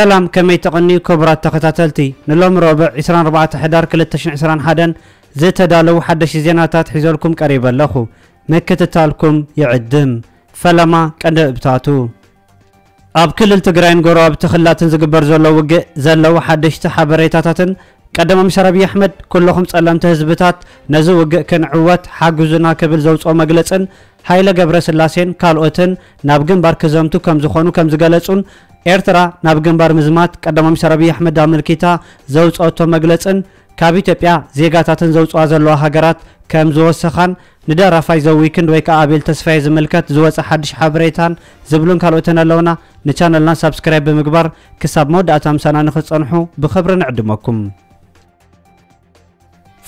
سلام كمي تقني كبرات تقتاتلتي نلوم ربع 24 حدار كل التشن 21 زتدالو حدش زيناتات حيزولكم قريبا لخو مكتتالكم يعدم فلما قد ابتاتو اب كلل تግራይን ጎራብ ተخላትን ዝግበር ዘሎ ወገ ዘለው ሓደሽቲ ሓበሬታታትን ቀደም ምሸራብ አሕመድ ኩሎኹም ጸላምተ ህዝብታት ነዚ ወገ ከንዕወት ሓጉዝና ክብል ዘውጾ መግለጽን ሃይለ ገብረ ስላሴን ካልኦትን ናብ ግንባር ከዘምቱ ከም ዝኾኑ ከም ዝገለጹን ኤርትራ ናብ ግንባር ምዝማት ቀደም ምሸራብ አሕመድ አመልኪታ ዘውጾቶ መግለጽን ካብ ኢትዮጵያ ዜጋታትን ዘውጾ ዘለው ሃገራት ከም ዝወሰኻን ندرافاي ذا ويكند ويك ابيل تسفاي زملكت زوص حدش حبريتان زبلون كالوتنا لونا نشانلنا سبسكرايب بمغبار كساب مود اتام سنه نخصنحو بخبرنا عدمكم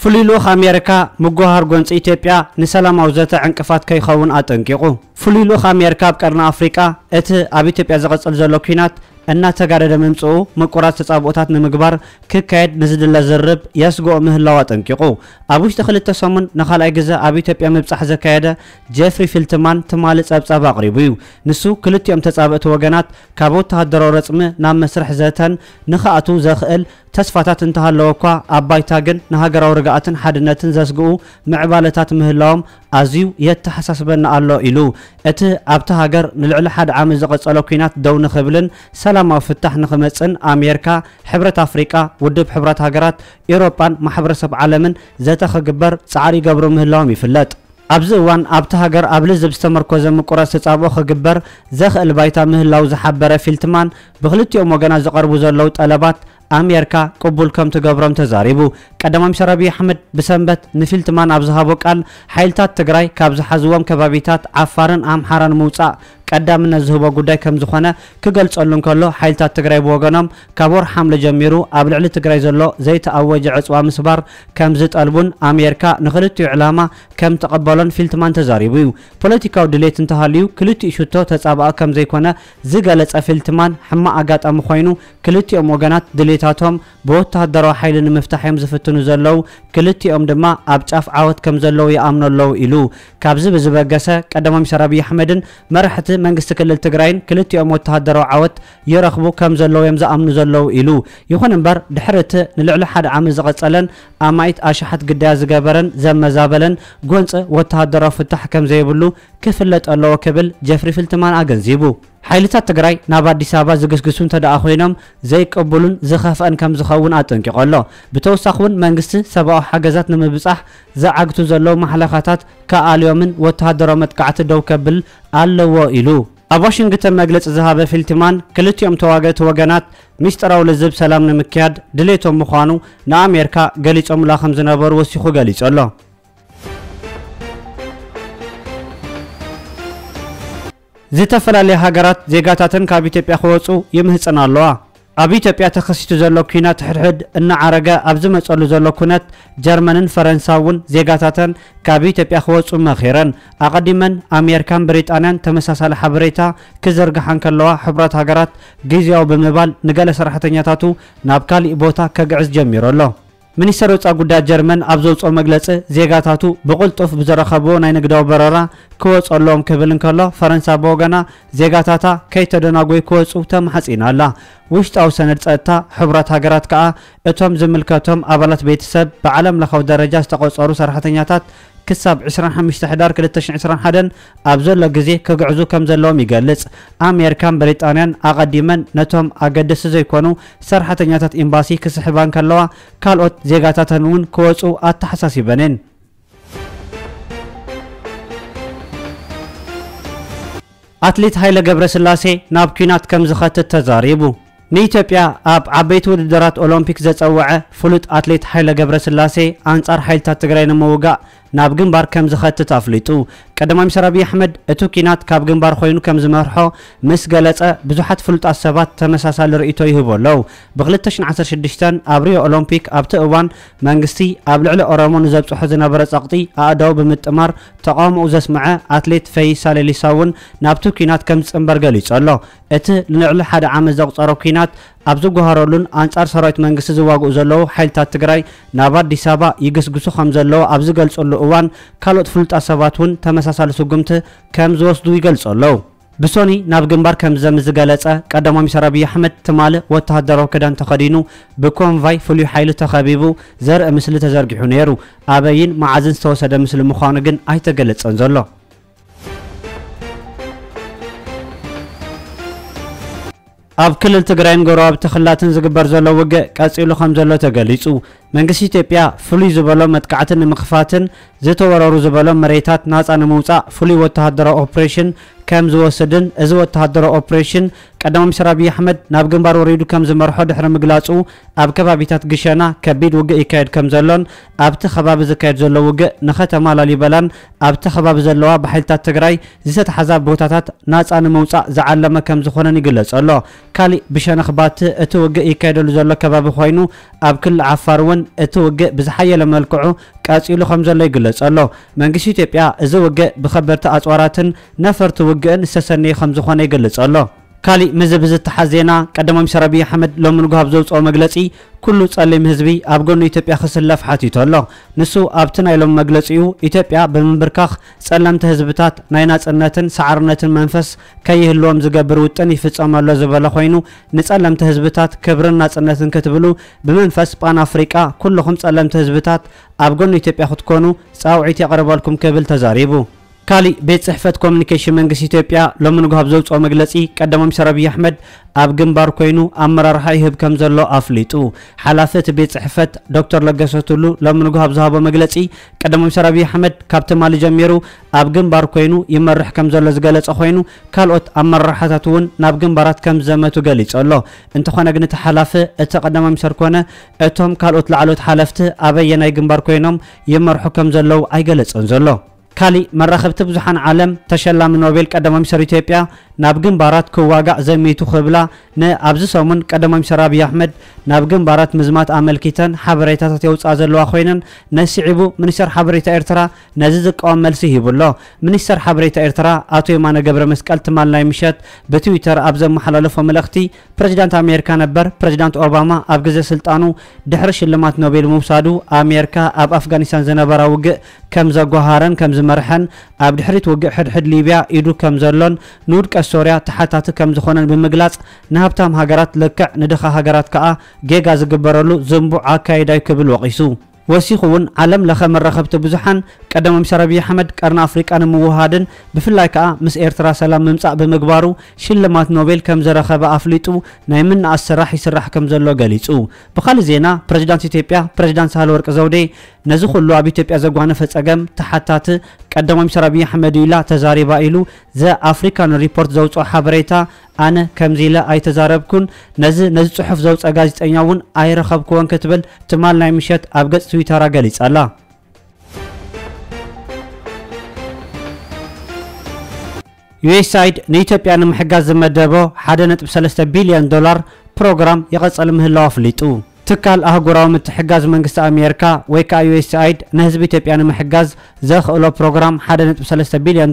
فليلو امريكا مغوهر غنص ايتيوبيا نسلام اوزت عنقفات كيخون اتنقيقو فليلو امريكا بقرن افريكا ات اب ايتيوبيا زقصل زلو كينات ان تغارد ممصو مقرات تصابوتات نمغبار ككايد نزدل زرب يسغو مهلاو اتنقيقو ابوش تخلت تسمن نخالاي غزا اب ايتيوبيا مبصح زكايده جيفري فيلتمان تمال صبصاب اقريبو نسو كلتيام تصابت وغنات كابوت تهدرو رصمه نام مسرح زتن نخاتو زخئل تسفاتات انتهالوكو ابايتاغن نهاغراو رغاتن حدنتن زسغو معبالاتات مهلاوم ازيو يتحسسبنا الله الو ات ابتا هاجر نلعل حد عام زقصلو كينات دون خبلن سلام وفتح نخمصن امريكا حبرت افريقيا ودب حبرت هاجرات اوروبان محبرسب عالمن زتخغبر صعري غبرو مهلاوم يفلط ابزوان ابتا هاجر ابل زب استمركو زم قراص تصابو خغبر زخل بايتا مهلاو زحبره فيلتمان بخلتيوم وغنا زقربو زلو طلبات امريكا قبول كم تغبرم تزاريبو قدمام شربي احمد بسنبت نفلتمان ابزهابو قال حيلتات تግራይ ካብ ዝሓዝዎም ከባቢታት ዓፋርን ኣምሓራን ሙፃ ቀዳምነት ዝህቦ ጉዳይ ከም ዝኾነ ክገልጸሉን ከሎ ሓይልታት ትግራይ ወገኖም ካብወር ሓምለ ጀሚሩ ኣብ ልዕሊ ትግራይ ዘሎ ዘይተኣወጀ ዕፅዋ ምስባር ከም ዝጠልቡን ኣሜሪካ ንኽልቲኡ ዕላማ ከም ተቐበሎን ፊልትማን ተዛሪቡ እዩ። ፖለቲካዊ ድሌት እንተሃልዩ ክልቲኡ ሽቶ ተጻባእ ከም ዘይኮነ ዝገለጸ ፊልትማን ሕማቕ ኣጋጣሚ ኮይኑ ክልቲኦም ወገናት ድሌታቶም ብወታደራዊ ሓይሊ ንምፍታሕ ከም ዝፍትኑ ዘለው ክልቲኦም ድማ ኣብ ጫፍ ዓወት ከም ዘለው ይኣምነለው ኢሉ ካብዚ ብዝበገሰ ቀዳማይ ሸራብ ኣሕመድን መርሕቲ መንግስት ክልል ትግራይን ክልቲኦም ወታደራዊ ዓወት ይረኽቡ ከም ዘለው የምዛምኑ ዘለው ኢሉ ይኹን እምበር ድሕረት ንልዕሊ ሓደ ዓመት ዝቐጸለን ኣማይት ኣሽሓት ግዳያ ዝገበረን ዘመዛበለን ጎንጽ ወታደራዊ ፍታሕ ከም ዘይብሉ ክፍለጠለው ክብል ጀፍሪ ፊልትማን ኣገንዚቡ። ሓይልታት ትግራይ ናብ ኣዲስ ኣበባ ዝግስግሱን ተዳኣ ኮይኖም ዘይቀበሉን ዝኸፍአን ከም ዝኸውን ኣጠንቂቖሎ ብተወሳኺውን መንግስቲ ሰብኣዊ ሓገዛት ንምብጻሕ ዘዓግቱ ዘሎ ማሕለኻታት ከኣልዮምን ወታደራዊ መጥቃዕቲ ደው ከብል ኣለዎ ኢሉ ኣብ ዋሽንግተን መግለጽ ዝሃበ ፊልትማን ክልቲኦም ተዋጋእቲ ወገናት ሚስጥራው ለዝብ ሰላም ንምክያድ ድሌቶም ምዃኑ ንኣሜሪካ ገሊጾም ላኸም ዝነበሩ ወሲኹ ገሊጾሎ። ዝተፈላለ ሃገራት ዜጋታትን ካብ ኢትዮጵያ ኾወጹ ይምህጽናሉ። ኣብ ኢትዮጵያ ተኸሲቱ ዘሎ ኩናት ሕድሕድ እና ዓረጋ ኣብ ዝመጸሉ ዘሎ ኩናት ጀርመንን ፈረንሳውን ዜጋታትን ካብ ኢትዮጵያ ኾወጹ መኺረን ኣቐዲመን ኣሜሪካን ብሪጣንያን ተመሳሳሊ ሓበሬታ ክዘርግሓን ከለዋ ሕብረት ሃገራት ግዚያው ብምባል ንገለ ሰራሕተኛታቱ ናብ ካልእ ቦታ ከግዕዝ ጀሚሮሎ። ሚኒስተር ወፃኢ ጉዳይ ጀርመን ኣብ ዘውጾ መግለጽ ዜጋታቱ ብቁልጡፍ ብዘረኸቦ ናይ ንግዳዊ በረራ ክወጸሎም ክብልን ከሎ ፈረንሳይ በወገና ዜጋታታ ከይተደናጎይ ክወጹ ተማሕጺናላ። ውሽጣዊ ሰነድ ጸጥታ ሕብረት ሃገራት ከዓ እቶም ዝምልከቶም ኣባላት ቤተሰብ ብዓለም ለኻዊ ደረጃ ዝተቆጸሩ ሰራሕተኛታት ክሳብ 25 ሕዳር 2021 ኣብ ዘሎ ግዜ ከግዕዙ ከም ዘለዎም ይገልጽ። ኣሜሪካን ብሪጣንያን ኣቐዲመን ነቶም ኣገደስቲ ዘይኮኑ ሰራሕተኛታት ኤምባሲ ክስሕባን ከለዋ ካልኦት ዜጋታትን እውን ክወፁ ኣተሓሳሲበንን። ኣትሌት ሃይለ ገብረ ስላሴ ናብ ኩናት ከም ዝኸትት ተዛሪቡ። ንኢትዮጵያ ኣብ ዓበይቲ ውድድራት ኦሎምፒክ ዘጸውዐ ፍሉጥ ኣትሌት ሃይለ ገብረ ስላሴ ኣንጻር ሓይልታት ትግራይ ንምውጋእ ናብ ግንባር ከም ዝኸትት ኣፍሊጡ። ቀዳማይ ሚኒስትር ኣብይ ኣሕመድ እቲ ኩናት ካብ ግንባር ኮይኑ ከም ዝመርሖ ምስ ገለጸ ብዙሓት ፍሉጣት ሰባት ተመሳሳሊ ርእይቶ ይህቡ ኣለዉ። ብ2016 ኣብ ሪዮ ኦሎምፒክ ኣብቲ እዋን መንግስቲ ኣብ ልዕሊ ኦሮሞ ንዘብፅሖ ዝነበረ ጸቕጢ ኣእዳው ብምጥማር ተቃውሞኡ ዘስምዐ ኣትሌት ፈይሳ ሌሊሳ እውን ናብቲ ኩናት ከም ዝፅምበር ገሊጹ ኣሎ። እቲ ንልዕሊ ሓደ ዓመት ዘቑፀሮ ኩናት ኣብ ዝጓሃረሉን ኣንጻር ሰራዊት መንግስቲ ዝዋግኡ ዘለዉ ሓይልታት ትግራይ ናብ ኣዲስ ኣበባ ይግስግሱ ከም ዘለዉ ኣብ ዝገልጸሉ እዋን ካልኦት ፍሉጣት ሰባት እውን ተመሳሳሊ ስጉምቲ ከም ዝወስዱ ይገልጹ ኣለዉ። بسوني نابغن باركم زمز جالس قدام مسرابي أحمد تمال وتهدروا كدان تقدينو بكون في فلي حيل تخبيبو زرع مثل تزرع حنيرو أبين معزن توسد مثل مخانجن أيت جالس أنزله أب كل التجارين جراب تخلاتن زجبر زلا وجه كأسئلة خمسة لا تجلسو منقسي تبيع فلي زبالة متقعتن مخفاتن زت ورارو زبالة مريتات ناس أنا موسع فلي وتهدروا أوبريشن كم زوا سدن أزوا تهدروا أوبريشن قدام مسرابي أحمد نابجن بارو ريدو كم زمرحد حرم جلاسو أب كبابيتات قشنا كبيد وجه إكاد كم زلن أب تخباب زكاد زلا وجه نخت مالا لبلن أب تخباب زلا بحيلت التجاري زت حزاب بوتات ناس أنا موسع زعلما كم زخنا نجلس الله كالي بشان خبات أتوجه إكاد لزلا كباب خوينو أب كل عفارون أتوجه بزحية لما القعو كأسئلة خمسة لا يجلس الله من قسيت يبيع زوجه بخبرت أسواراتن نفرت وجهن سسني خمسة خنا يجلس الله كالي مزبز التحزينا قدام مسرابي أحمد لو من جهاب زوج أو مجلسي كل تسلم هزبي أبغون يتبع خسر لفحتي الله نسو أبتنا لو مجلسي يتبع بالمبركخ سلمت هزبتات نينات النتن سعرنات المنفس كيه اللوم زجبر وتني في تأمل لزبالة خوينو نسلمت هزبتات كبرنات النتن كتبلو بمنفس بان أفريقيا كل خمس سلمت هزبتات أبغون يتبع خدكونو ساعتي قرب لكم قبل تزاريبو كالي بيت صحفة كومنيكيشن من قصة إثيوبيا لمن جهاب زوج أو مجلسي قدام مسرابي أحمد أبجن باركوينو أمر رحيه بكم زلوا أفليتو حلافة بيت صحفة دكتور لجساتولو لمن جهاب زهاب مجلسي قدام مسرابي أحمد كابتن مالي جميرو أبجن باركوينو يمر رح كم زلوا زجلس أخوينو كالوت أمر رحاتون نابجن بارات كم زمتو جلس الله أنت خوانا جنت حلافة اتقدم مسركونا اتهم كالوت لعلوت حلافته أبين أيجن باركوينم يمر حكم زلوا أي جلس أنزلوا كالي من رخبت بزحان عالم تشلى من نوبل قدام مصر إثيوبيا نابغن بارات كواغا زميتو خبلا نا أبز سومن قدام مصر أبي أحمد نابغن بارات مزمات عمل كيتن حبريتا تيوص أزلوا خوينن نسيعبو منيسر حبريتا إرترا نززق عمل سيهب الله منيسر حبريتا إرترا آتو يمانا قبر مسكال تمال لاي مشات بتويتر أبز محلالو فملختي برجدانت أمريكا نبر برجدانت أوباما أبغز سلطانو دحرش اللمات نوبل موسادو أمريكا أب أفغانستان زنبرا وق كمزا جوهارن كمزا مرحن عبد حريت وجه حد ليبيا يدو كم زلون نورك السوريا تحتات كم زخونا بمجلس نهبتهم هجرات لك ندخل هجرات كأ جيجا زجبرلو زنبو عكايدا يكبل وقيسو وسيخون علم لخم الرخبت بزحان قدام مسرابي أحمد قرن أفريقيا موهادن بفلاي كأ مس إرترا سلام ممسع بمجبارو شلمات نوبل كم زرخب أفليتو نايمن السراح يسرح كم زلو قاليتو بخال زينا بريزيدنت إثيوبيا بريزيدنت سالورك زودي نزخو اللعب إثيوبيا زغوانا فتسقم تحتات قدام مسرابي أحمد يلا تزاري بايلو ذا أفريكان ريبورت زوجو حبريتا أنا كمزيلا أي تزاربكن نز صحف زوج أجازت أيون أي رخبكون كتبل تمال نعمشات أبجد تويتر جالس الله يوسايد نيتوبيا أنا محجز مدبو حدنت $3 بليون برنامج يقصل منه لافليتو تكال أهجرام التحجز من قصة أمريكا ويكا يوسايد نهزب إثيوبيا أنا محجز زخ أولو برنامج حدنت $3 بليون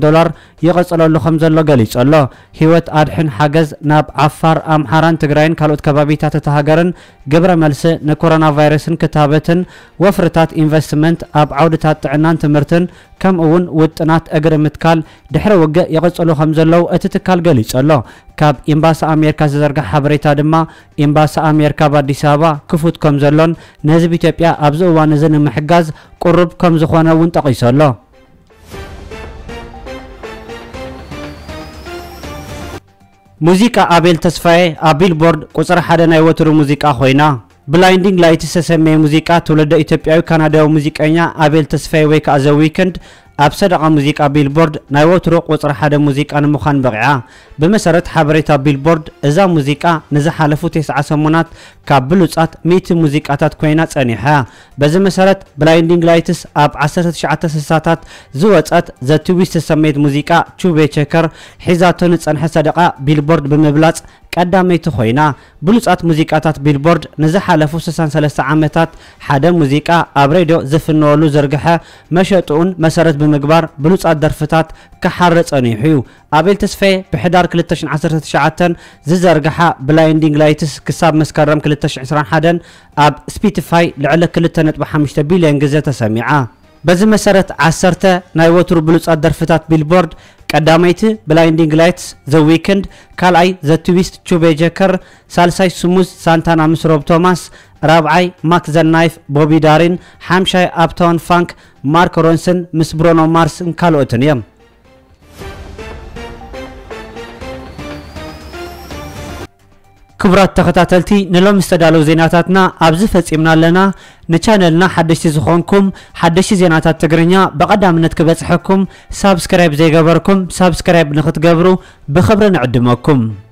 يقص الله خمسة الله جليس الله هيوت أرحن حجز ناب عفار أم حران تجرين كالوت كبابيت تتهجرن جبر ملسة نكورونا فيروسن كتابتن وفرتات إنفستمنت أب عودة تعنان تمرتن كم أون وتنات أجر متكال دحر وجه يقص الله خمسة الله أتتكال جليس الله كاب إمباس أمريكا زرقة حبريتا دما إمباس أمريكا بديسابا كفوت كم زلون نهزب إثيوبيا أبزو وانزن محجز قرب كم زخوانا ونتقيس الله موسيقى أبيل تسفاي أبيل بورد قصر حدنا يوترو موسيقى خوينا بلايندينغ لايت سسمي موسيقى تولد إثيوبيا وكندا وموسيقى أبيل تسفاي ويك أز ويكند أبصدق موسيقى بيل بورد نايوترو قصر حدا موسيقى أنا مخان بقع بمسارات حبريتا بيل بورد إذا موسيقى نزح لفو 9 سمونات كابلوسات 100 موسيقى تكوينات أنيحة بزي مسارات بلايندينغ لايتس أب 10 ساعات زوجات ذا تويست سميت موسيقى توبي تشكر حزاتون أنح صدقة بيل بورد بمبلغ قدامي تخوينا بلوسات موسيقى بيلبورد نزح لفو 63 عامتات حدا موسيقى أبريدو زفنولو زرقها مشطون مسارات بمقبار بلوص الدرفتات كحرص انيحيو ابيل تسفي بحدار 2019 ززرقحا بلايندينغ لايتس كساب مسكرم 2021 اب سبوتيفاي لعل 2.5 بليون جزء تسمعه بزي مسارات 10 نايوتر بلوص الدرفتات بيلبورد Kadamaiti, Blinding Lights, The Weekend, Kalai, The Twist, Chube Jeker, Salsai Sumus, Santana Misrob Thomas, Rabai, Max the Knife, Bobby Darin, Hampshire Uptown Funk, Mark Ronson, Miss Bruno Mars, and Kalotonium. كبرات تختاتلتي نلوم استدالو زيناتاتنا أبزفت إمنا لنا نتشانلنا حدشي زخونكم حدشي زيناتات تقرنيا بقدام نتكبت حكم سابسكرايب زي قبركم سابسكرايب نخت قبرو بخبر نعدمكم